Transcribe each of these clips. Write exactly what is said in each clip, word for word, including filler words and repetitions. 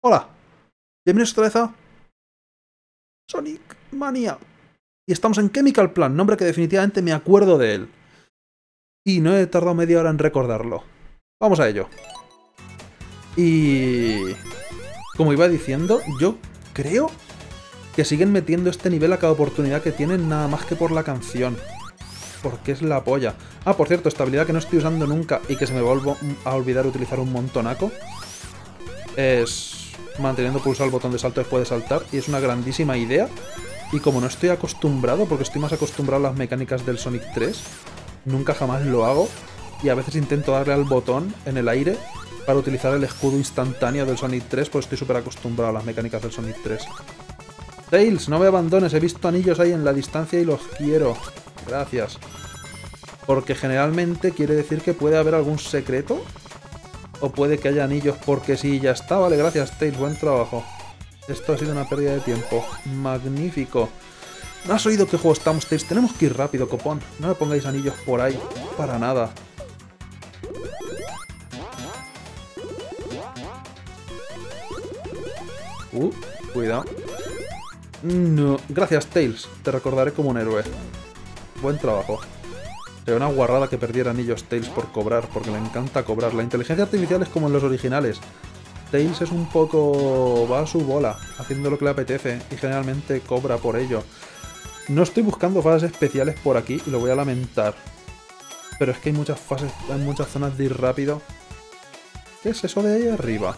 Hola, bienvenidos otra vez a Sonic Mania. Y estamos en Chemical Plant, nombre que definitivamente me acuerdo de él. Y no he tardado media hora en recordarlo. Vamos a ello. Y... como iba diciendo, yo creo que siguen metiendo este nivel a cada oportunidad que tienen, nada más que por la canción. Porque es la polla. Ah, por cierto, esta habilidad que no estoy usando nunca y que se me va a olvidar utilizar un montonaco es... manteniendo pulsado el botón de salto después de saltar, y es una grandísima idea. Y como no estoy acostumbrado, porque estoy más acostumbrado a las mecánicas del Sonic tres, nunca jamás lo hago, y a veces intento darle al botón en el aire para utilizar el escudo instantáneo del Sonic tres, pues estoy súper acostumbrado a las mecánicas del Sonic tres. Tails, no me abandones, he visto anillos ahí en la distancia y los quiero. Gracias. Porque generalmente quiere decir que puede haber algún secreto. O puede que haya anillos porque sí, ya está. Vale, gracias, Tails. Buen trabajo. Esto ha sido una pérdida de tiempo. Magnífico. ¿No has oído qué juego estamos, Tails? Tenemos que ir rápido, copón. No me pongáis anillos por ahí. Para nada. Uh, cuidado. No. Gracias, Tails. Te recordaré como un héroe. Buen trabajo. Sería una guarrada que perdiera anillos Tails por cobrar, porque le encanta cobrar. La inteligencia artificial es como en los originales. Tails es un poco... va a su bola, haciendo lo que le apetece, y generalmente cobra por ello. No estoy buscando fases especiales por aquí, y lo voy a lamentar. Pero es que hay muchas fases, hay muchas zonas de ir rápido. ¿Qué es eso de ahí arriba?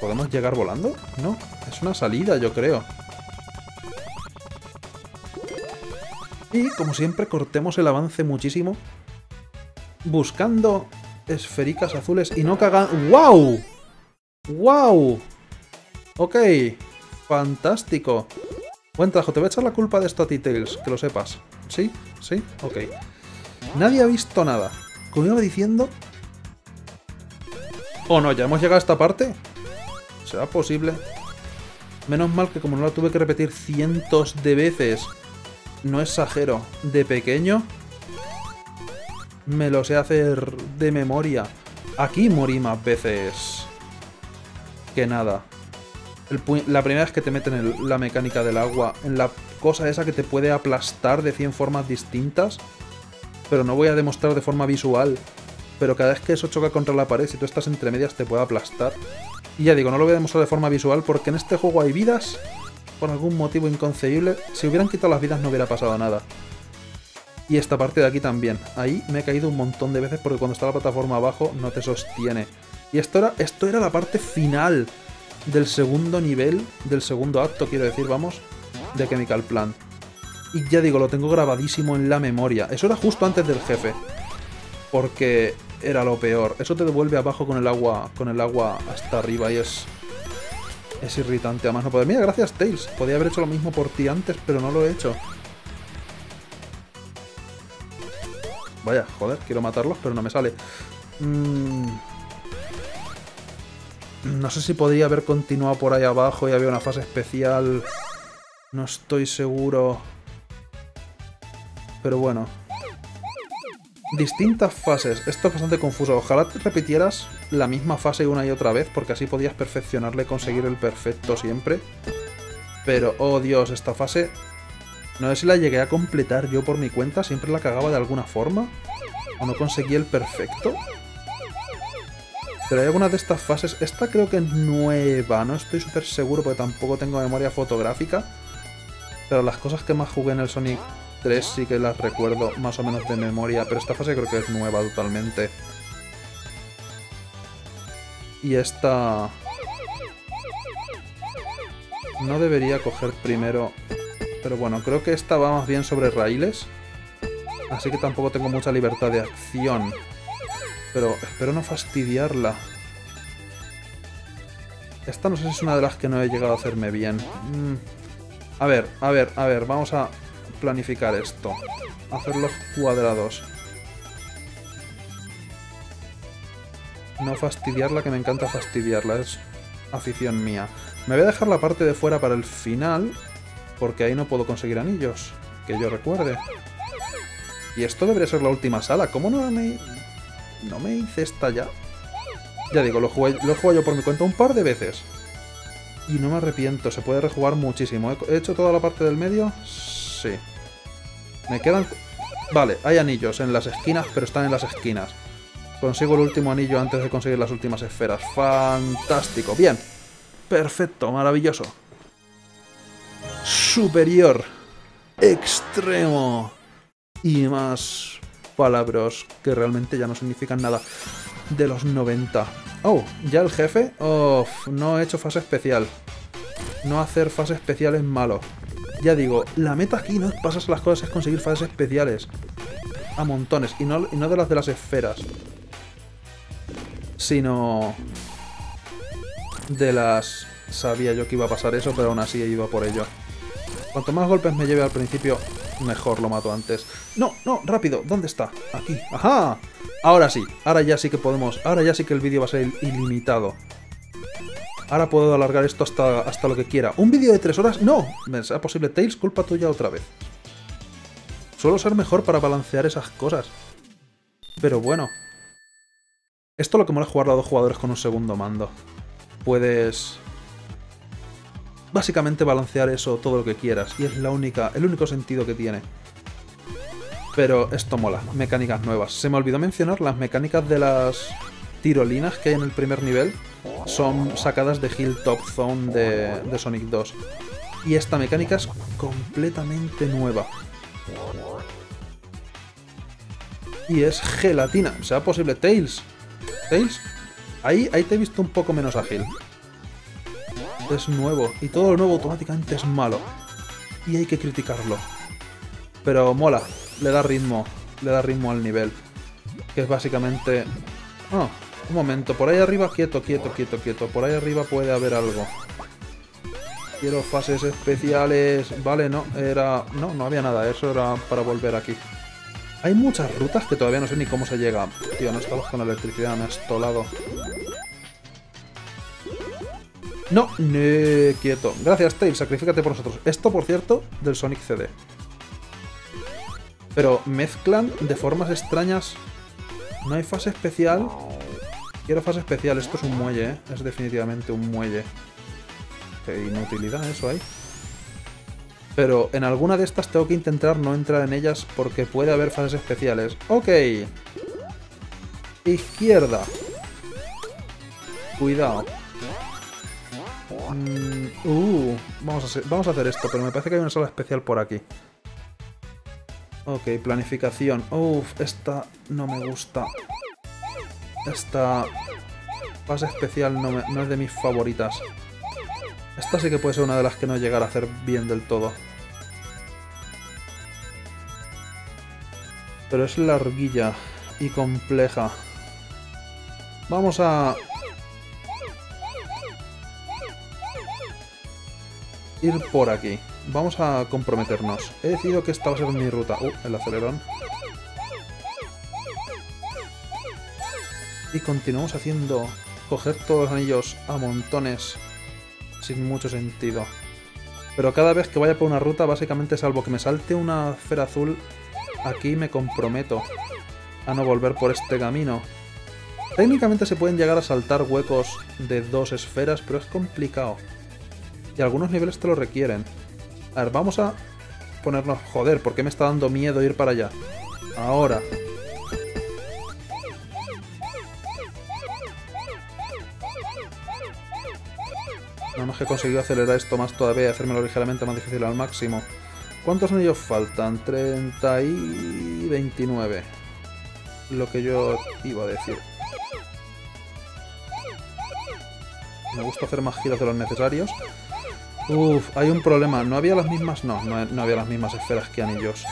¿Podemos llegar volando? No, es una salida, yo creo. Y, como siempre, cortemos el avance muchísimo buscando esfericas azules y no cagan... ¡Wow! ¡Wow! Ok, fantástico. Buen trabajo, te voy a echar la culpa de esto a ti, Tails, que lo sepas. ¿Sí? ¿Sí? Ok. Nadie ha visto nada. Como iba diciendo... Oh no, ¿ya hemos llegado a esta parte? ¿Será posible? Menos mal que como no la tuve que repetir cientos de veces... No exagero, de pequeño me lo sé hacer de memoria. Aquí morí más veces que nada. El la primera vez que te meten en la mecánica del agua, en la cosa esa que te puede aplastar de cien formas distintas, pero no voy a demostrar de forma visual, pero cada vez que eso choca contra la pared, si tú estás entre medias te puede aplastar. Y ya digo, no lo voy a demostrar de forma visual porque en este juego hay vidas... Por algún motivo inconcebible, si hubieran quitado las vidas no hubiera pasado nada. Y esta parte de aquí también. Ahí me he caído un montón de veces porque cuando está la plataforma abajo no te sostiene. Y esto era, esto era la parte final del segundo nivel, del segundo acto, quiero decir, vamos, de Chemical Plant. Y ya digo, lo tengo grabadísimo en la memoria. Eso era justo antes del jefe. Porque era lo peor. Eso te devuelve abajo con el agua, con el agua hasta arriba y es... es irritante, además no poder. Mira, gracias, Tails. Podía haber hecho lo mismo por ti antes, pero no lo he hecho. Vaya, joder, quiero matarlos, pero no me sale. Mm... No sé si podría haber continuado por ahí abajo y había una fase especial. No estoy seguro. Pero bueno. Distintas fases. Esto es bastante confuso. Ojalá te repitieras la misma fase una y otra vez, porque así podías perfeccionarla y conseguir el perfecto siempre. Pero, oh Dios, esta fase... No sé si la llegué a completar yo por mi cuenta. Siempre la cagaba de alguna forma. O no conseguí el perfecto. Pero hay alguna de estas fases... Esta creo que es nueva. No estoy súper seguro porque tampoco tengo memoria fotográfica. Pero las cosas que más jugué en el Sonic... sí que las recuerdo más o menos de memoria, pero esta fase creo que es nueva totalmente. Y esta... no debería coger primero... pero bueno, creo que esta va más bien sobre raíles, así que tampoco tengo mucha libertad de acción. Pero espero no fastidiarla. Esta no sé si es una de las que no he llegado a hacerme bien. Mm. A ver, a ver, a ver, vamos a... planificar esto, hacer los cuadrados, no fastidiarla, que me encanta fastidiarla, es afición mía. Me voy a dejar la parte de fuera para el final porque ahí no puedo conseguir anillos que yo recuerde. Y esto debería ser la última sala. ¿Cómo no me no me hice esta ya? Ya digo, lo jugué, lo jugué yo por mi cuenta un par de veces. Y no me arrepiento, se puede rejugar muchísimo. ¿He hecho toda la parte del medio? Sí. Me quedan... Vale, hay anillos en las esquinas, pero están en las esquinas. Consigo el último anillo antes de conseguir las últimas esferas. ¡Fantástico! ¡Bien! ¡Perfecto! ¡Maravilloso! Superior. Extremo. Y más palabras que realmente ya no significan nada. De los noventa. Oh, ¿ya el jefe? Oh, no he hecho fase especial. No hacer fase especial es malo. Ya digo, la meta aquí no es pasarse las cosas, es conseguir fases especiales. A montones. Y no, y no de las de las esferas. Sino... de las... Sabía yo que iba a pasar eso, pero aún así iba por ello. Cuanto más golpes me lleve al principio, mejor lo mato antes. ¡No, no! ¡Rápido! ¿Dónde está? ¡Aquí! ¡Ajá! Ahora sí. Ahora ya sí que podemos... Ahora ya sí que el vídeo va a ser ilimitado. Ahora puedo alargar esto hasta, hasta lo que quiera. ¿Un vídeo de tres horas? ¡No! ¿Es posible, Tails? Culpa tuya otra vez. Suelo ser mejor para balancear esas cosas. Pero bueno. Esto es lo que mola jugar a dos jugadores con un segundo mando. Puedes... básicamente balancear eso todo lo que quieras. Y es la única, el único sentido que tiene. Pero esto mola. Mecánicas nuevas. Se me olvidó mencionar las mecánicas de las tirolinas que hay en el primer nivel. Son sacadas de Hill Top Zone de, de Sonic dos. Y esta mecánica es completamente nueva. Y es gelatina. ¿Será posible? Tails. Tails. Ahí, ahí te he visto un poco menos ágil. Es nuevo, y todo lo nuevo automáticamente es malo. Y hay que criticarlo. Pero mola, le da ritmo, le da ritmo al nivel. Que es básicamente... Oh, un momento, por ahí arriba, quieto, quieto, quieto, quieto. Por ahí arriba puede haber algo. Quiero fases especiales... Vale, no, era... No, no había nada, eso era para volver aquí. Hay muchas rutas que todavía no sé ni cómo se llega. Tío, no estamos con electricidad, me he estolado. No, no, quieto. Gracias, Tails, sacrifícate por nosotros. Esto, por cierto, del Sonic C D. Pero mezclan de formas extrañas. No hay fase especial. Quiero fase especial. Esto es un muelle, ¿eh? Es definitivamente un muelle. Qué inutilidad eso ahí. Pero en alguna de estas tengo que intentar no entrar en ellas porque puede haber fases especiales. Ok. Izquierda. Cuidado. Uh, vamos a, hacer, vamos a hacer esto, pero me parece que hay una sala especial por aquí. Ok, planificación. Uff, esta no me gusta. Esta fase especial no, me, no es de mis favoritas. Esta sí que puede ser una de las que no llegar a hacer bien del todo. Pero es larguilla y compleja. Vamos a... ir por aquí. Vamos a comprometernos. He decidido que esta va a ser mi ruta. Uh, el acelerón. Y continuamos haciendo... coger todos los anillos a montones. Sin mucho sentido. Pero cada vez que vaya por una ruta, básicamente, salvo que me salte una esfera azul, aquí me comprometo a no volver por este camino. Técnicamente se pueden llegar a saltar huecos de dos esferas, pero es complicado. Y algunos niveles te lo requieren. A ver, vamos a ponernos... Joder, ¿por qué me está dando miedo ir para allá? Ahora. Nada más que he conseguido acelerar esto más todavía y hacérmelo ligeramente más difícil al máximo. ¿Cuántos anillos faltan? treinta y veintinueve. Lo que yo iba a decir. Me gusta hacer más giros de los necesarios. Uff, hay un problema. ¿No había las mismas? No, no, no había las mismas esferas que anillos.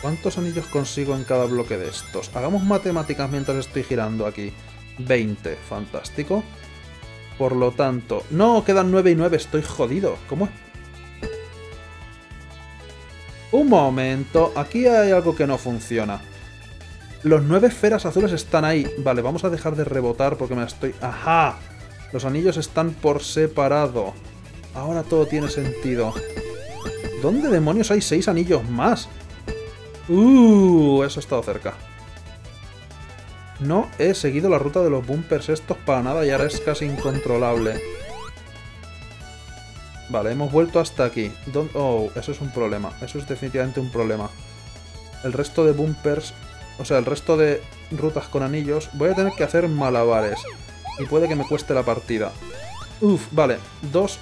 ¿Cuántos anillos consigo en cada bloque de estos? Hagamos matemáticas mientras estoy girando aquí. veinte, fantástico. Por lo tanto... ¡No! Quedan nueve y nueve, estoy jodido. ¿Cómo es? Un momento, aquí hay algo que no funciona. Los nueve esferas azules están ahí. Vale, vamos a dejar de rebotar porque me estoy... ¡Ajá! Los anillos están por separado. Ahora todo tiene sentido. ¿Dónde demonios hay seis anillos más? ¡Uh! Eso ha estado cerca. No he seguido la ruta de los bumpers estos para nada y ahora es casi incontrolable. Vale, hemos vuelto hasta aquí. Don't... Oh, eso es un problema. Eso es definitivamente un problema. El resto de bumpers... O sea, el resto de rutas con anillos... Voy a tener que hacer malabares. Y puede que me cueste la partida. Uf, vale. Dos...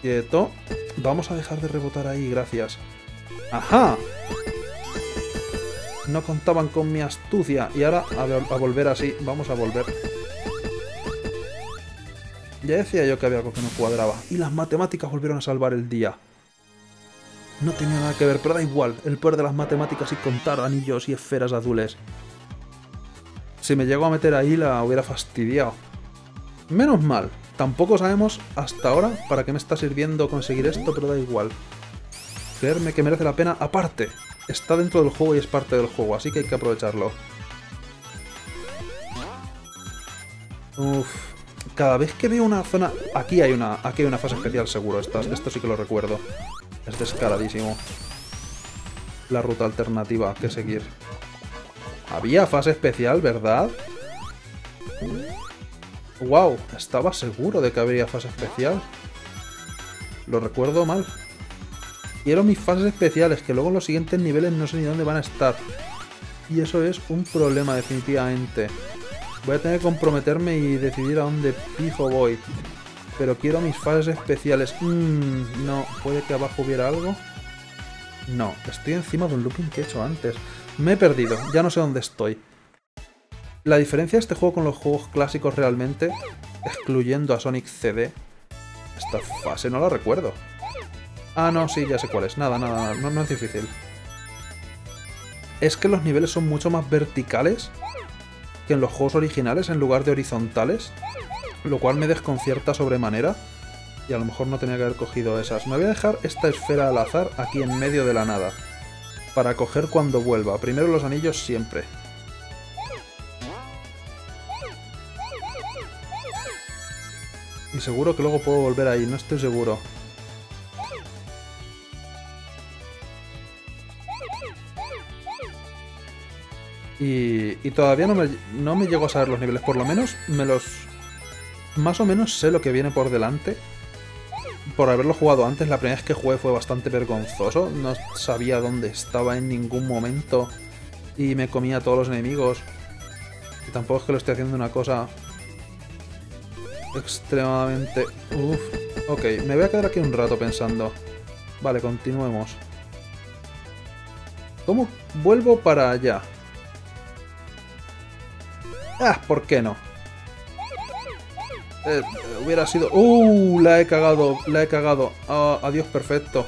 Quieto. Vamos a dejar de rebotar ahí, gracias. ¡Ajá! No contaban con mi astucia. Y ahora a, ver, a volver así. Vamos a volver. Ya decía yo que había algo que no cuadraba. Y las matemáticas volvieron a salvar el día. No tenía nada que ver, pero da igual. El poder de las matemáticas y contar anillos y esferas azules. Si me llego a meter ahí la hubiera fastidiado. Menos mal. Tampoco sabemos hasta ahora para qué me está sirviendo conseguir esto, pero da igual. Creerme que merece la pena aparte. Está dentro del juego y es parte del juego, así que hay que aprovecharlo. Uf. Cada vez que veo una zona... Aquí hay una, aquí hay una fase especial seguro. Esto, esto sí que lo recuerdo. Es descaradísimo. La ruta alternativa que seguir. Había fase especial, ¿verdad? ¡Wow! Estaba seguro de que habría fase especial. Lo recuerdo mal. Quiero mis fases especiales, que luego en los siguientes niveles no sé ni dónde van a estar. Y eso es un problema, definitivamente. Voy a tener que comprometerme y decidir a dónde pijo voy. Pero quiero mis fases especiales. Mmm, no. ¿Puede que abajo hubiera algo? No. Estoy encima de un looping que he hecho antes. Me he perdido. Ya no sé dónde estoy. La diferencia de este juego con los juegos clásicos realmente, excluyendo a Sonic C D... Esta fase no la recuerdo. Ah, no, sí, ya sé cuál es. Nada, nada, nada. No, no es difícil. Es que los niveles son mucho más verticales que en los juegos originales en lugar de horizontales. Lo cual me desconcierta sobremanera. Y a lo mejor no tenía que haber cogido esas. Me voy a dejar esta esfera al azar aquí en medio de la nada. Para coger cuando vuelva. Primero los anillos siempre. Y seguro que luego puedo volver ahí. No estoy seguro. Y, y todavía no me, no me llego a saber los niveles. Por lo menos me los... Más o menos sé lo que viene por delante. Por haberlo jugado antes, la primera vez que jugué fue bastante vergonzoso. No sabía dónde estaba en ningún momento. Y me comía a todos los enemigos. Y tampoco es que lo esté haciendo una cosa... Extremadamente... Uf. Ok, me voy a quedar aquí un rato pensando. Vale, continuemos. ¿Cómo vuelvo para allá? Ah, ¿por qué no? Eh, hubiera sido... ¡Uh! La he cagado, la he cagado. Uh, adiós, perfecto.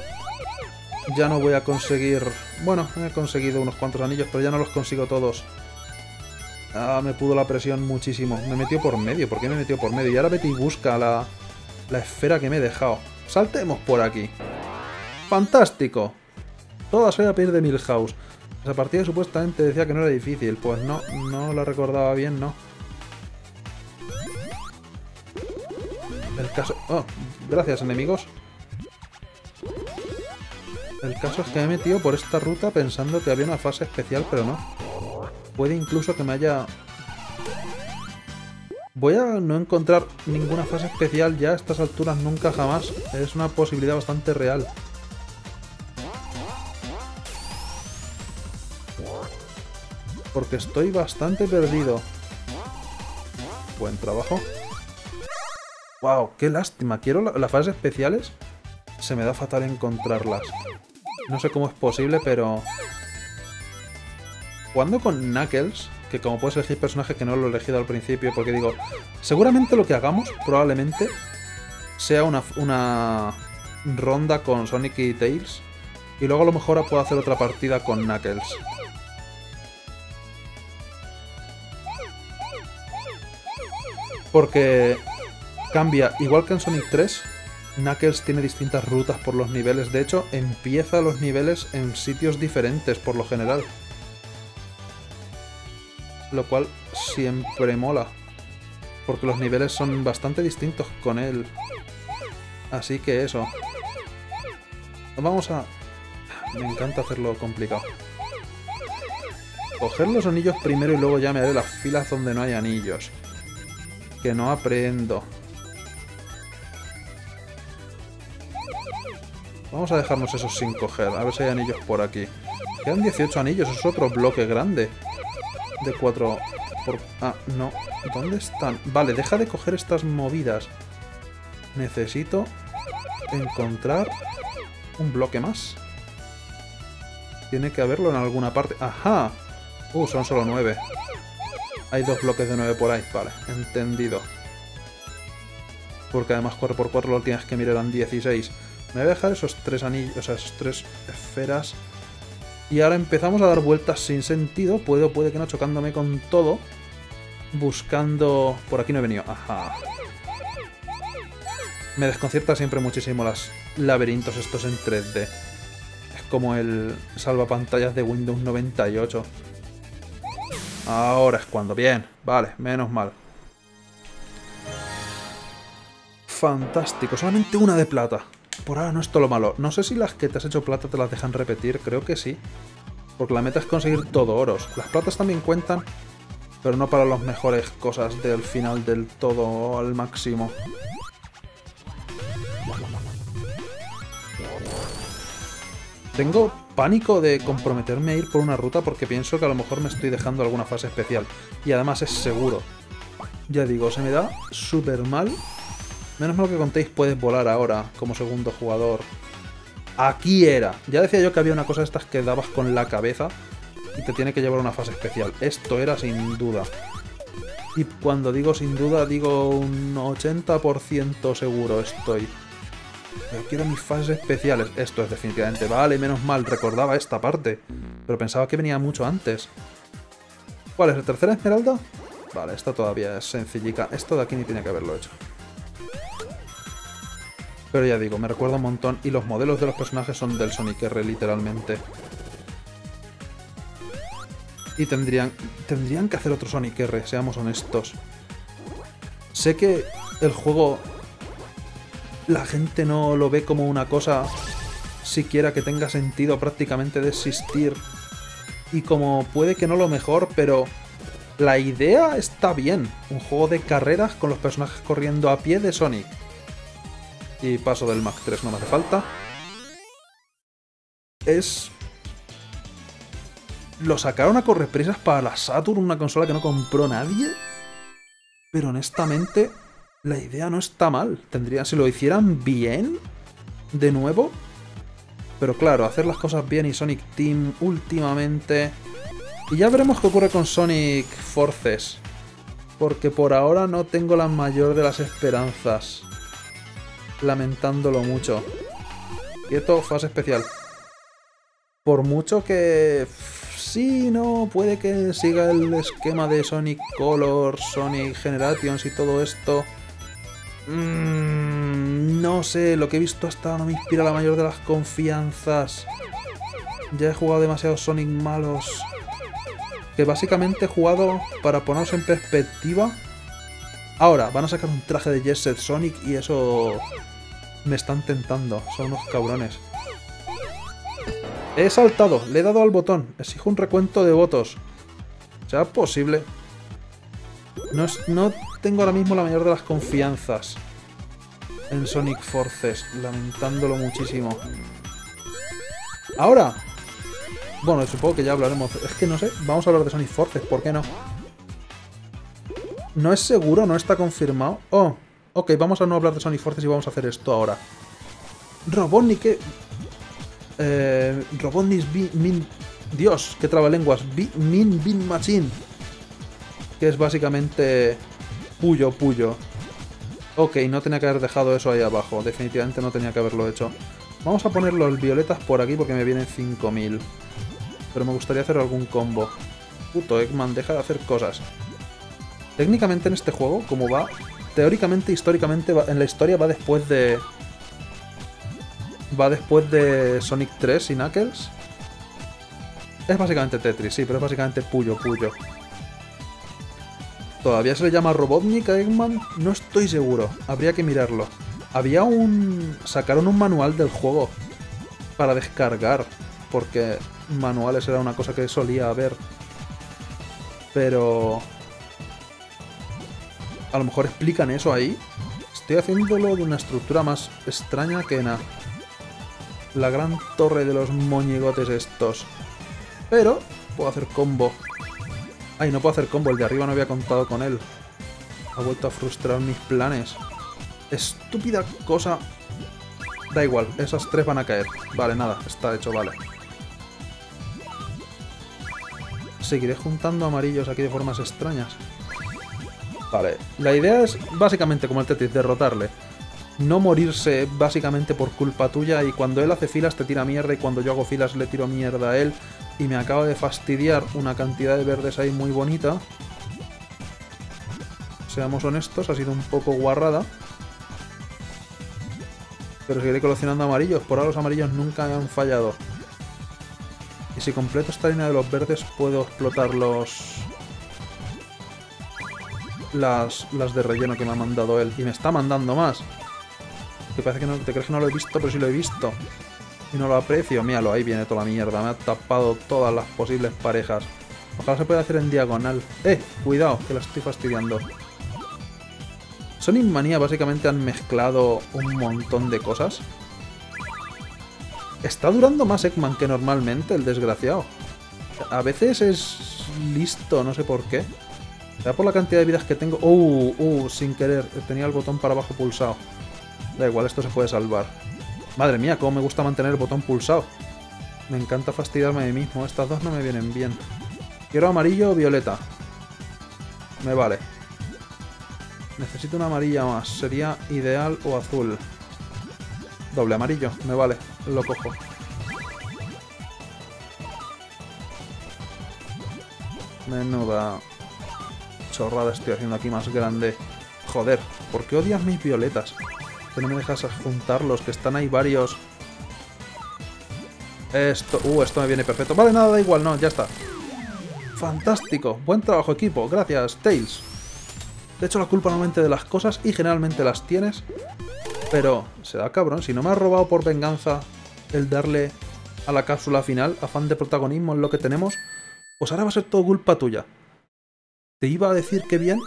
Ya no voy a conseguir... Bueno, he conseguido unos cuantos anillos, pero ya no los consigo todos. Ah, me pudo la presión muchísimo. Me metió por medio. ¿Por qué me metió por medio? Y ahora vete y busca la, la esfera que me he dejado. Saltemos por aquí. ¡Fantástico! Todas voy a pedir de Milhouse. Esa partida supuestamente decía que no era difícil. Pues no, no la recordaba bien, no. El caso... Oh, gracias, enemigos. El caso es que me he metido por esta ruta pensando que había una fase especial, pero no. Puede incluso que me haya... Voy a no encontrar ninguna fase especial ya a estas alturas nunca jamás. Es una posibilidad bastante real. Porque estoy bastante perdido. Buen trabajo. ¡Wow! ¡Qué lástima! Quiero la, las fases especiales. Se me da fatal encontrarlas. No sé cómo es posible, pero... Jugando con Knuckles, que como puedes elegir personajes que no lo he elegido al principio, porque digo, seguramente lo que hagamos, probablemente, sea una, una ronda con Sonic y Tails. Y luego a lo mejor puedo hacer otra partida con Knuckles. Porque... Cambia, igual que en Sonic tres, Knuckles tiene distintas rutas por los niveles. De hecho, empieza los niveles en sitios diferentes por lo general. Lo cual siempre mola. Porque los niveles son bastante distintos con él. Así que eso. Vamos a... Me encanta hacerlo complicado. Coger los anillos primero y luego ya me haré las filas donde no hay anillos. Que no aprendo. Vamos a dejarnos esos sin coger. A ver si hay anillos por aquí. Quedan dieciocho anillos. Es otro bloque grande. De cuatro... Por... Ah, no. ¿Dónde están? Vale, deja de coger estas movidas. Necesito encontrar un bloque más. Tiene que haberlo en alguna parte. ¡Ajá! Uh, son solo nueve. Hay dos bloques de nueve por ahí. Vale, entendido. Porque además cuatro por cuatro lo tienes que mirar en dieciséis. Me voy a dejar esos tres anillos, o sea, esas tres esferas. Y ahora empezamos a dar vueltas sin sentido. Puedo, puede que no, chocándome con todo. Buscando... Por aquí no he venido. Ajá. Me desconcierta siempre muchísimo los laberintos estos en tres D. Es como el salvapantallas de Windows noventa y ocho. Ahora es cuando. Bien. Vale, menos mal. Fantástico. Solamente una de plata. Por ahora no es todo lo malo. No sé si las que te has hecho plata te las dejan repetir. Creo que sí. Porque la meta es conseguir todo oros. Las platas también cuentan. Pero no para las mejores cosas del final del todo al máximo. Tengo pánico de comprometerme a ir por una ruta porque pienso que a lo mejor me estoy dejando alguna fase especial. Y además es seguro. Ya digo, se me da súper mal. Menos mal que contéis, puedes volar ahora como segundo jugador. Aquí era. Ya decía yo que había una cosa de estas que dabas con la cabeza y te tiene que llevar a una fase especial. Esto era sin duda. Y cuando digo sin duda, digo un ochenta por ciento seguro estoy. Pero quiero mis fases especiales. Esto es definitivamente... Vale, menos mal, recordaba esta parte. Pero pensaba que venía mucho antes. ¿Cuál es la tercera esmeralda? Vale, esta todavía es sencillica. Esto de aquí ni tenía que haberlo hecho. Pero ya digo, me recuerda un montón. Y los modelos de los personajes son del Sonic R, literalmente. Y tendrían... Tendrían que hacer otro Sonic R, seamos honestos. Sé que el juego... La gente no lo ve como una cosa siquiera que tenga sentido prácticamente de existir. Y como puede que no lo mejor, pero la idea está bien. Un juego de carreras con los personajes corriendo a pie de Sonic. Y paso del Mach tres, no me hace falta. Es... Lo sacaron a correprisas para la Saturn, una consola que no compró nadie. Pero honestamente... La idea no está mal. Tendrían, si lo hicieran bien, de nuevo. Pero claro, hacer las cosas bien y Sonic Team últimamente... Y ya veremos qué ocurre con Sonic Forces. Porque por ahora no tengo la mayor de las esperanzas. Lamentándolo mucho. Quieto, fase especial. Por mucho que... Sí, no, puede que siga el esquema de Sonic Color, Sonic Generations y todo esto... Mm, no sé, lo que he visto hasta ahora no me inspira la mayor de las confianzas. Ya he jugado demasiados Sonic malos. Que básicamente he jugado para ponernos en perspectiva. Ahora, van a sacar un traje de Jet Set Sonic y eso... Me están tentando, son unos cabrones. He saltado, le he dado al botón. Exijo un recuento de votos. ¿Será posible? No, es, no tengo ahora mismo la mayor de las confianzas en Sonic Forces, lamentándolo muchísimo. Ahora. Bueno, supongo que ya hablaremos. Es que no sé, vamos a hablar de Sonic Forces, ¿por qué no? No es seguro, no está confirmado. Oh, ok, vamos a no hablar de Sonic Forces y vamos a hacer esto ahora. Robotnik, ¿qué? Eh, Robotnik Min... Dios, qué trabalenguas. B, min Bin Machine. Que es básicamente... Puyo Puyo. Ok, no tenía que haber dejado eso ahí abajo. Definitivamente no tenía que haberlo hecho. Vamos a poner los violetas por aquí porque me vienen cinco mil. Pero me gustaría hacer algún combo. Puto Eggman, deja de hacer cosas. Técnicamente en este juego, como va... Teóricamente, históricamente, va, en la historia va después de... Va después de Sonic tres y Knuckles. Es básicamente Tetris, sí, pero es básicamente Puyo Puyo. ¿Todavía se le llama Robotnik a Eggman? No estoy seguro, habría que mirarlo. Había un... Sacaron un manual del juego para descargar, porque manuales era una cosa que solía haber. Pero... a lo mejor explican eso ahí. Estoy haciéndolo de una estructura más extraña que nada. La gran torre de los moñigotes estos. Pero puedo hacer combo. Ay, no puedo hacer combo. El de arriba no había contado con él. Ha vuelto a frustrar mis planes. Estúpida cosa. Da igual. Esas tres van a caer. Vale, nada. Está hecho, vale. Seguiré juntando amarillos aquí de formas extrañas. Vale, la idea es básicamente como el Tetris, derrotarle. No morirse básicamente por culpa tuya, y cuando él hace filas te tira mierda, y cuando yo hago filas le tiro mierda a él, y me acaba de fastidiar una cantidad de verdes ahí muy bonita. Seamos honestos, ha sido un poco guarrada. Pero seguiré coleccionando amarillos, por ahora los amarillos nunca me han fallado. Y si completo esta línea de los verdes puedo explotar los... Las, las de relleno que me ha mandado él. Y me está mandando más. Te, parece que no, te crees que no lo he visto, pero sí lo he visto. Y no lo aprecio. Míralo, ahí viene toda la mierda. Me ha tapado todas las posibles parejas. Ojalá se pueda hacer en diagonal. ¡Eh! Cuidado, que la estoy fastidiando. Sonic Mania básicamente han mezclado un montón de cosas. Está durando más Eggman que normalmente, el desgraciado. A veces es listo, no sé por qué. Ya por la cantidad de vidas que tengo... ¡Uh! ¡Uh! Sin querer. Tenía el botón para abajo pulsado. Da igual, esto se puede salvar. Madre mía, cómo me gusta mantener el botón pulsado. Me encanta fastidiarme a mí mismo. Estas dos no me vienen bien. Quiero amarillo o violeta. Me vale. Necesito una amarilla más. Sería ideal, o azul. Doble amarillo. Me vale. Lo cojo. Menuda... chorrada estoy haciendo aquí más grande. Joder, ¿por qué odias mis violetas? Que no me dejas juntarlos, que están ahí varios. Esto, uh, esto me viene perfecto. Vale, nada, da igual, no, ya está. Fantástico, buen trabajo equipo, gracias, Tails. De hecho, la culpa normalmente de las cosas, y generalmente las tienes, pero se da cabrón, si no me has robado por venganza el darle a la cápsula final, afán de protagonismo en lo que tenemos, pues ahora va a ser todo culpa tuya. Te iba a decir que bien,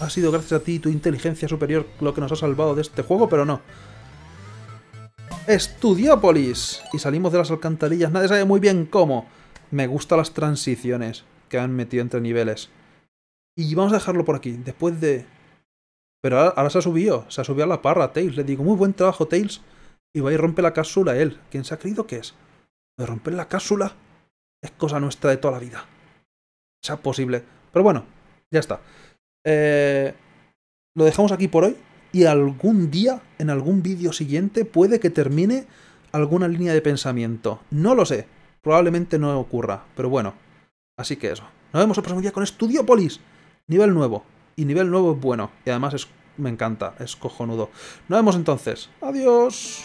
ha sido gracias a ti y tu inteligencia superior lo que nos ha salvado de este juego, pero no. Estudiopolis. Y salimos de las alcantarillas, nadie sabe muy bien cómo. Me gustan las transiciones que han metido entre niveles. Y vamos a dejarlo por aquí, después de... Pero ahora, ahora se ha subido, se ha subido a la parra Tails. Le digo, muy buen trabajo, Tails. Y va y rompe la cápsula él. ¿Quién se ha creído que es? ¿De romper la cápsula? Es cosa nuestra de toda la vida. Sea posible... Pero bueno, ya está. Eh, lo dejamos aquí por hoy. Y algún día, en algún vídeo siguiente, puede que termine alguna línea de pensamiento. No lo sé. Probablemente no ocurra. Pero bueno. Así que eso. Nos vemos el próximo día con Estudiopolis. Nivel nuevo. Y nivel nuevo es bueno. Y además es, me encanta. Es cojonudo. Nos vemos entonces. Adiós.